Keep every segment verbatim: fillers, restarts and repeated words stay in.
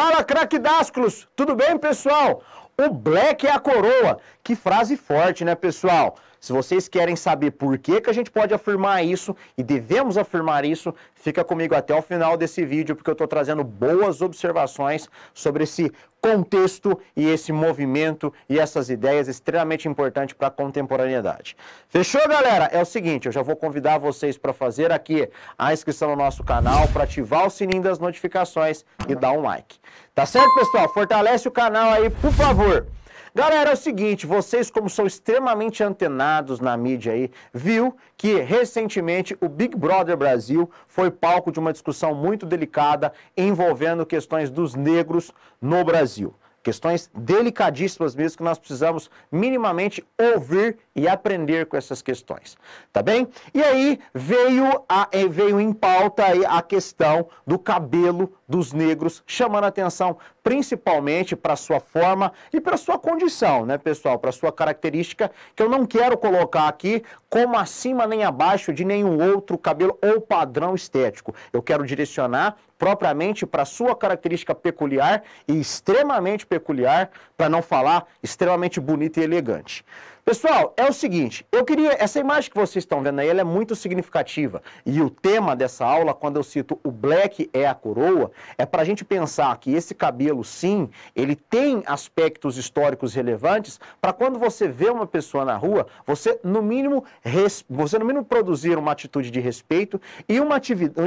Fala, craquidásculos! Tudo bem, pessoal? O Black é a coroa. Que frase forte, né, pessoal? Se vocês querem saber por que, que a gente pode afirmar isso e devemos afirmar isso, fica comigo até o final desse vídeo, porque eu estou trazendo boas observações sobre esse contexto e esse movimento e essas ideias extremamente importantes para a contemporaneidade. Fechou, galera? É o seguinte, eu já vou convidar vocês para fazer aqui a inscrição no nosso canal, para ativar o sininho das notificações e dar um like. Tá certo, pessoal? Fortalece o canal aí, por favor. Galera, é o seguinte, vocês como são extremamente antenados na mídia aí, viu que recentemente o Big Brother Brasil foi palco de uma discussão muito delicada envolvendo questões dos negros no Brasil. Questões delicadíssimas mesmo, que nós precisamos minimamente ouvir e aprender com essas questões, tá bem? E aí veio, a, veio em pauta aí a questão do cabelo dos negros, chamando a atenção principalmente para sua forma e para sua condição, né, pessoal? Para sua característica, que eu não quero colocar aqui como acima nem abaixo de nenhum outro cabelo ou padrão estético. Eu quero direcionar propriamente para sua característica peculiar e extremamente peculiar, para não falar extremamente bonita e elegante. Pessoal, é o seguinte, eu queria, essa imagem que vocês estão vendo aí, ela é muito significativa, e o tema dessa aula, quando eu cito o Black é a coroa, é para a gente pensar que esse cabelo, sim, ele tem aspectos históricos relevantes, para quando você vê uma pessoa na rua, você no mínimo, res, você no mínimo produzir uma atitude de respeito e uma,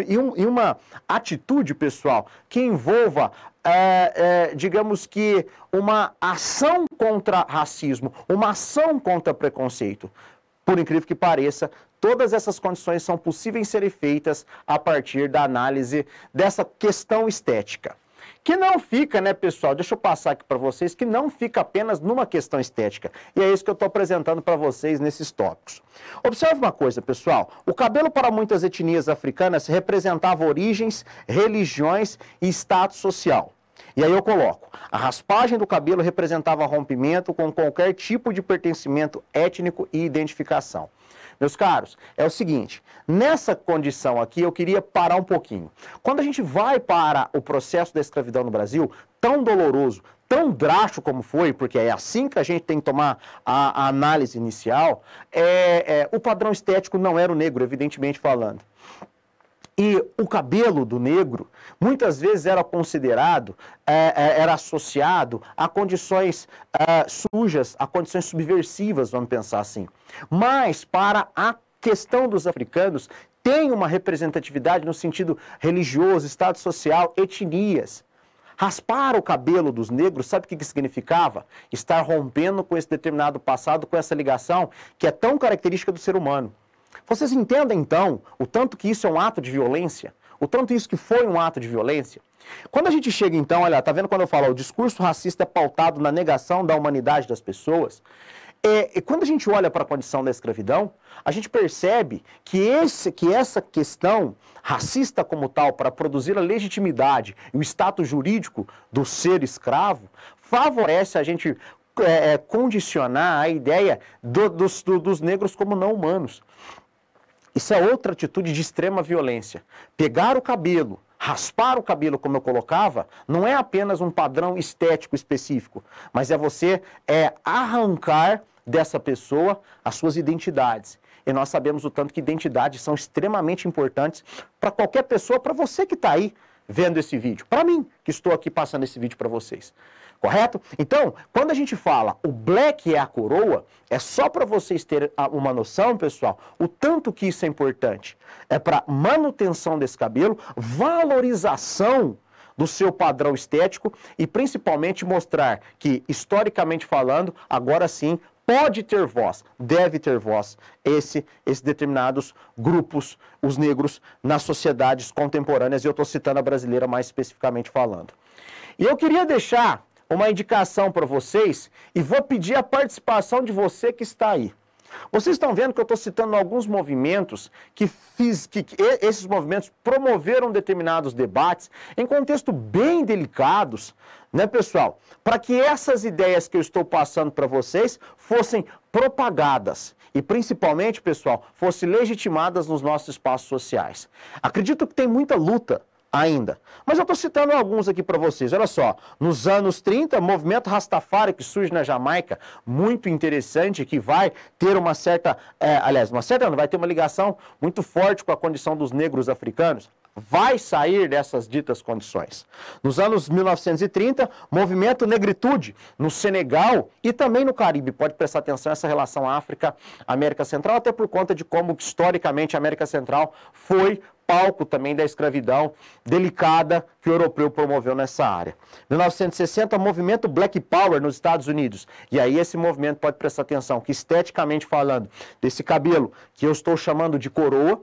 e um, e uma atitude, pessoal, que envolva É, é, digamos que uma ação contra racismo, uma ação contra preconceito. Por incrível que pareça, todas essas condições são possíveis serem feitas a partir da análise dessa questão estética. Que não fica, né, pessoal, deixa eu passar aqui para vocês, que não fica apenas numa questão estética. E é isso que eu estou apresentando para vocês nesses tópicos. Observe uma coisa, pessoal. O cabelo para muitas etnias africanas representava origens, religiões e status social. E aí eu coloco, a raspagem do cabelo representava rompimento com qualquer tipo de pertencimento étnico e identificação. Meus caros, é o seguinte, nessa condição aqui eu queria parar um pouquinho. Quando a gente vai para o processo da escravidão no Brasil, tão doloroso, tão drástico como foi, porque é assim que a gente tem que tomar a, a análise inicial, é, é, o padrão estético não era o negro, evidentemente falando. E o cabelo do negro muitas vezes era considerado, é, era associado a condições é, sujas, a condições subversivas, vamos pensar assim. Mas para a questão dos africanos, tem uma representatividade no sentido religioso, estado social, etnias. Raspar o cabelo dos negros, sabe o que, que significava? Estar rompendo com esse determinado passado, com essa ligação que é tão característica do ser humano. Vocês entendem, então, o tanto que isso é um ato de violência? O tanto isso que foi um ato de violência? Quando a gente chega, então, olha, tá vendo quando eu falo, o discurso racista é pautado na negação da humanidade das pessoas? É, e quando a gente olha para a condição da escravidão, a gente percebe que, esse, que essa questão racista como tal, para produzir a legitimidade e o status jurídico do ser escravo, favorece a gente é, é, condicionar a ideia do, dos, do, dos negros como não humanos. Isso é outra atitude de extrema violência. Pegar o cabelo, raspar o cabelo, como eu colocava, não é apenas um padrão estético específico, mas é você é, arrancar dessa pessoa as suas identidades. E nós sabemos o tanto que identidades são extremamente importantes para qualquer pessoa, para você que está aí vendo esse vídeo, para mim, que estou aqui passando esse vídeo para vocês. Correto? Então, quando a gente fala o Black é a coroa, é só para vocês terem uma noção, pessoal, o tanto que isso é importante. É para manutenção desse cabelo, valorização do seu padrão estético e principalmente mostrar que, historicamente falando, agora sim, pode ter voz, deve ter voz, esse, esses determinados grupos, os negros, nas sociedades contemporâneas, e eu estou citando a brasileira mais especificamente falando. E eu queria deixar uma indicação para vocês, e vou pedir a participação de você que está aí. Vocês estão vendo que eu estou citando alguns movimentos que, fiz, que, que esses movimentos promoveram determinados debates em contexto bem delicados, né, pessoal? Para que essas ideias que eu estou passando para vocês fossem propagadas e, principalmente, pessoal, fossem legitimadas nos nossos espaços sociais. Acredito que tem muita luta ainda. Mas eu estou citando alguns aqui para vocês. Olha só, nos anos trinta, movimento Rastafari que surge na Jamaica, muito interessante, que vai ter uma certa, é, aliás, uma certa, vai ter uma ligação muito forte com a condição dos negros africanos. Vai sair dessas ditas condições. Nos anos mil novecentos e trinta, movimento Negritude no Senegal e também no Caribe. Pode prestar atenção essa relação África-América Central, até por conta de como historicamente a América Central foi palco também da escravidão delicada que o europeu promoveu nessa área. mil novecentos e sessenta, movimento Black Power nos Estados Unidos. E aí esse movimento pode prestar atenção, que esteticamente falando, desse cabelo que eu estou chamando de coroa,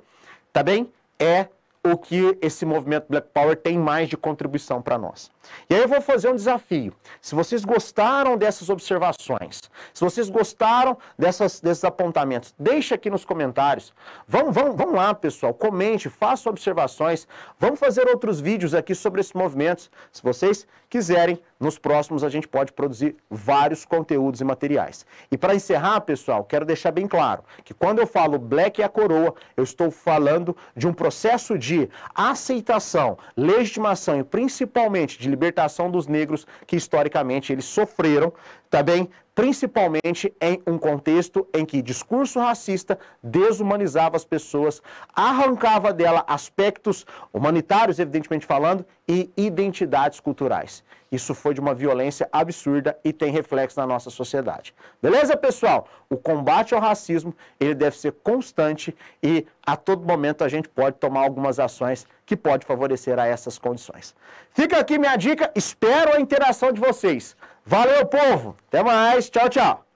tá bem? É o que esse movimento Black Power tem mais de contribuição para nós. E aí eu vou fazer um desafio. Se vocês gostaram dessas observações, se vocês gostaram dessas, desses apontamentos, deixa aqui nos comentários. Vamos, vamos, vamos lá, pessoal, comente, faça observações. Vamos fazer outros vídeos aqui sobre esses movimentos. Se vocês quiserem, nos próximos a gente pode produzir vários conteúdos e materiais. E para encerrar, pessoal, quero deixar bem claro que quando eu falo Black e a coroa, eu estou falando de um processo de de aceitação, legitimação e principalmente de libertação dos negros que historicamente eles sofreram, tá bem? Principalmente em um contexto em que discurso racista desumanizava as pessoas, arrancava dela aspectos humanitários, evidentemente falando, e identidades culturais. Isso foi de uma violência absurda e tem reflexo na nossa sociedade. Beleza, pessoal? O combate ao racismo, ele deve ser constante e a todo momento a gente pode tomar algumas ações que pode favorecer a essas condições. Fica aqui minha dica, espero a interação de vocês. Valeu, povo! Até mais! Tchau, tchau!